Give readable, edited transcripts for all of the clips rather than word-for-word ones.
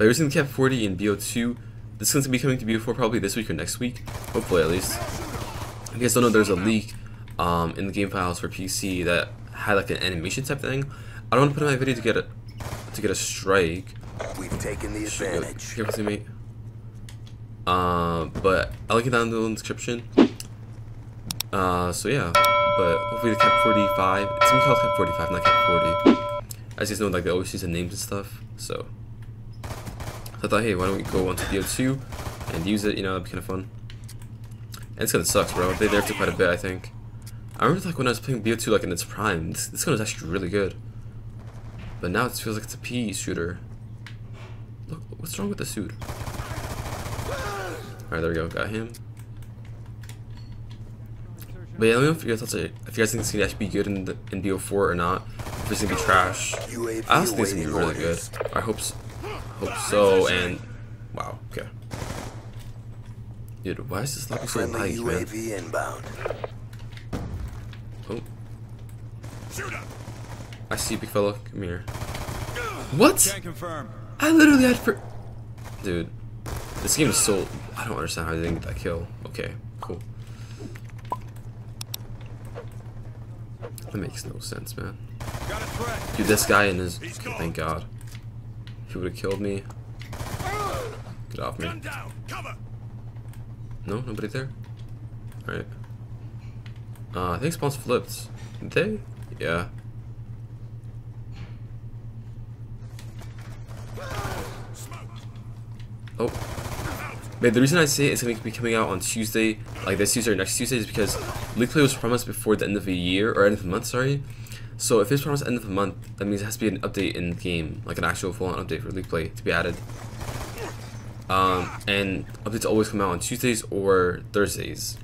By using Kap 40 and BO2, this gun's gonna be coming to BO4 probably this week or next week, hopefully at least. If you guys don't know, there's a leak in the game files for PC that had like an animation type thing. I don't want to put in my video to get a strike. We've taken the advantage. Give it to me. But I'll link it down in the description. So yeah, but hopefully the Kap 45. It's gonna be called Kap 45, not Kap 40. As you guys know, like they always use the names and stuff. So I thought, hey, why don't we go onto BO2 and use it? You know, that'd be kind of fun. And this gun sucks, bro. They nerfed it quite a bit, I think. I remember like when I was playing BO2 like in its prime. This gun was actually really good. But now it feels like it's a PE shooter. Look, what's wrong with the suit? Alright, there we go. Got him. But yeah, let me know if you guys thought, if you guys think this could actually be good in BO4 or not. If it's gonna be trash. I honestly think it's gonna be really good. I hope so. And wow, okay. Dude, why is this lobby so laggy, man? UAV inbound. Oh. Shoot up. I see you, big fella. Come here. What? Can't confirm. I literally had for. Dude, this game is so. I don't understand how they didn't get that kill. Okay, cool. That makes no sense, man. Dude, this guy and his. Oh, thank God. If he would have killed me. Get off me. No, nobody there? Alright. I think spawns flipped. Did they? Yeah. Oh. Man, the reason I say it's going to be coming out on Tuesday, like this Tuesday or next Tuesday, is because League Play was promised before the end of the year, or end of the month, sorry. So if it's promised end of the month, that means it has to be an update in the game, like an actual full-on update for League Play to be added. And updates always come out on Tuesdays or Thursdays,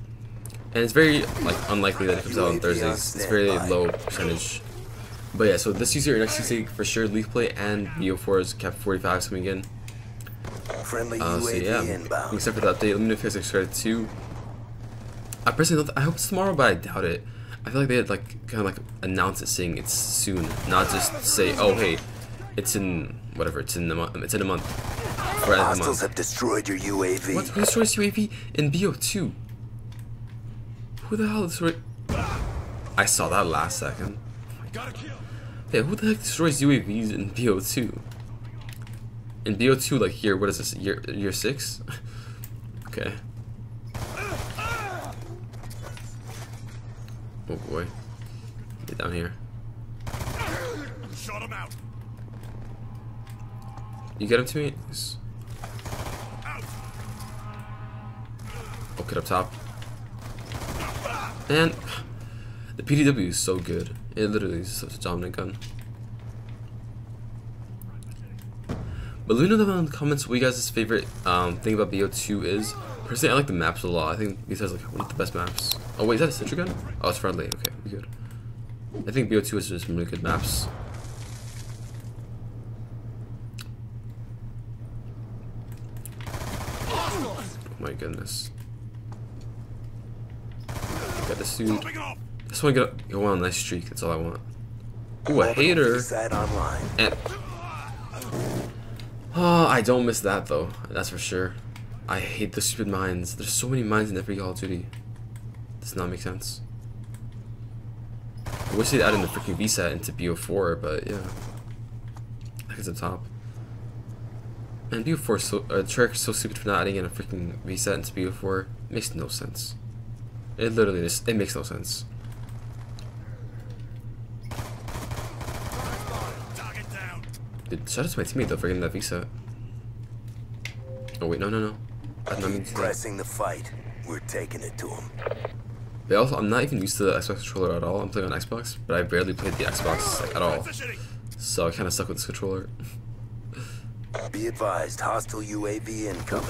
and it's very like unlikely that it comes out on Thursdays. It's very low percentage. But yeah, so this Tuesday or next Tuesday for sure, League Play and BO4's Kap 45 is coming in. So yeah, except for the update, let me know if you guys are excited too. I personally don't I hope it's tomorrow, but I doubt it. I feel like they had like kind of like announce it saying it's soon, not just say, oh hey, it's in whatever, it's in a month. Hostiles have destroyed your UAV. What? Who destroys UAV in BO2? Who the hell destroyed? I saw that last second. Yeah, who the heck destroys UAVs in BO2? In BO2, like here, what is this? Year 6? Okay. Oh boy. Get down here. Shot him out. You get him to me? Okay, up top. Man, the PDW is so good. It literally is such a dominant gun. But let me know down in the comments what you guys' favorite thing about BO2 is. Personally, I like the maps a lot. I think these guys are like one of the best maps. Oh wait, is that a sentry gun? Oh, it's friendly. Okay, we good. I think BO2 is just some really good maps. My goodness. Got this dude. I just want to go on a nice streak. That's all I want. Ooh, a hater. And oh, I don't miss that though. That's for sure. I hate the stupid mines. There's so many mines in every Call of Duty. Does not make sense. I wish they'd added the freaking VSAT into BO4, but yeah. I think it's up top. Man, BO4 so Treyarch is so stupid for not adding in a freaking reset into BO4. It makes no sense. It literally just it makes no sense. Dude, shout out to my teammate though for getting that reset. Oh wait, no. I did not mean to. Pressing the fight, we're taking it to him. But also, I'm not even used to the Xbox controller at all. I'm playing on Xbox, but I barely played the Xbox like, at all. So I kind of stuck with this controller. Be advised, hostile UAV incoming.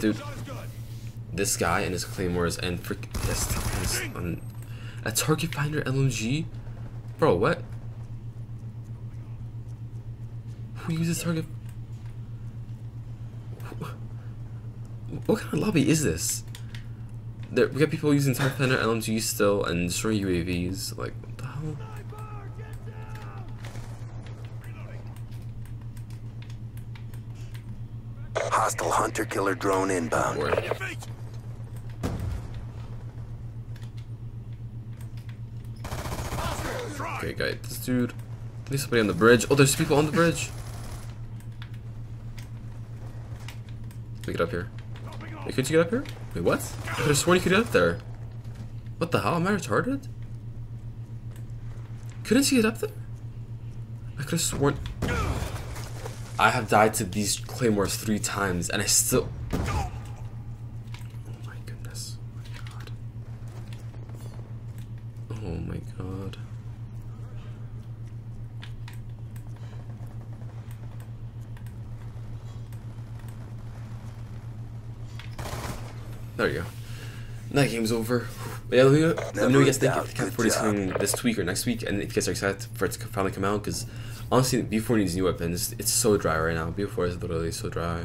Dude, this guy and his Claymores and freaking this a target finder LMG? Bro, what? Who uses target? What kind of lobby is this? There, we got people using target finder LMG still and destroying UAVs. Like, what the hell? Hostile hunter killer drone inbound. Okay, guys, this dude. There's somebody on the bridge. Oh, there's people on the bridge. Let me get up here. Wait, could you get up here? Wait, what? I could have sworn you could get up there. What the hell? Am I retarded? Couldn't you get up there? I could have sworn. I have died to these claymores 3 times, and I still. Oh my goodness! Oh my god! Oh my god! There you go. That game's over. Yeah, let me know what you guys think. If Kap 45 is coming this week or next week, and if you guys are excited for it to finally come out, because honestly, BO4 needs new weapons. It's so dry right now. BO4 is literally so dry.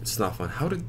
It's not fun. How did